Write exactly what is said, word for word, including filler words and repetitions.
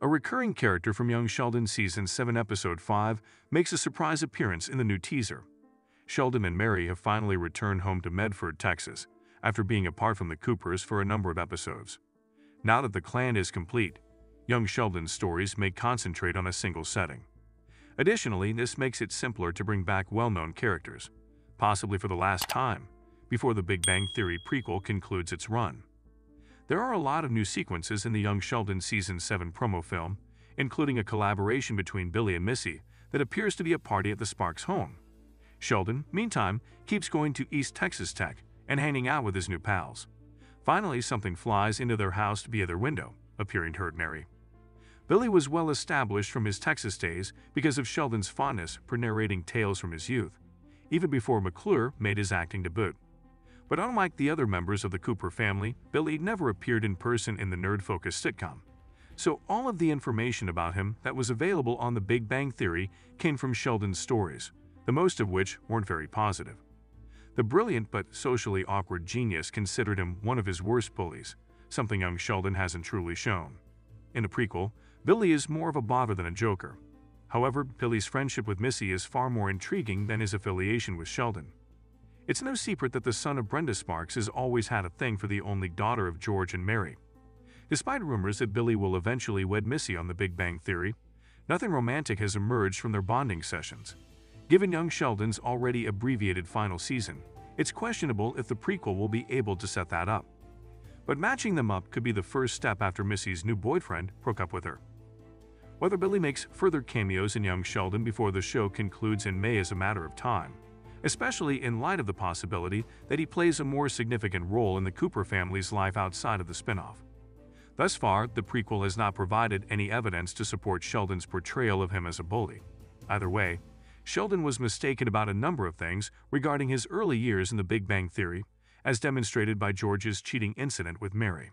A recurring character from Young Sheldon Season seven Episode five makes a surprise appearance in the new teaser. Sheldon and Mary have finally returned home to Medford, Texas, after being apart from the Coopers for a number of episodes. Now that the clan is complete, Young Sheldon's stories may concentrate on a single setting. Additionally, this makes it simpler to bring back well-known characters, possibly for the last time, before the Big Bang Theory prequel concludes its run. There are a lot of new sequences in the Young Sheldon Season seven promo film, including a collaboration between Billy and Missy that appears to be a party at the Sparks home. Sheldon, meantime, keeps going to East Texas Tech and hanging out with his new pals. Finally, something flies into their house via their window, appearing to hurt Mary. Billy was well established from his Texas days because of Sheldon's fondness for narrating tales from his youth, even before McClure made his acting debut. But unlike the other members of the Cooper family, Billy never appeared in person in the nerd-focused sitcom. So all of the information about him that was available on The Big Bang Theory came from Sheldon's stories, the most of which weren't very positive. The brilliant but socially awkward genius considered him one of his worst bullies, something Young Sheldon hasn't truly shown. In a prequel, Billy is more of a bother than a joker. However, Billy's friendship with Missy is far more intriguing than his affiliation with Sheldon. It's no secret that the son of Brenda Sparks has always had a thing for the only daughter of George and Mary. Despite rumors that Billy will eventually wed Missy on The Big Bang Theory, nothing romantic has emerged from their bonding sessions. Given Young Sheldon's already abbreviated final season, it's questionable if the prequel will be able to set that up. But matching them up could be the first step after Missy's new boyfriend broke up with her. Whether Billy makes further cameos in Young Sheldon before the show concludes in May is a matter of time, especially in light of the possibility that he plays a more significant role in the Cooper family's life outside of the spinoff. Thus far, the prequel has not provided any evidence to support Sheldon's portrayal of him as a bully. Either way, Sheldon was mistaken about a number of things regarding his early years in The Big Bang Theory, as demonstrated by George's cheating incident with Mary.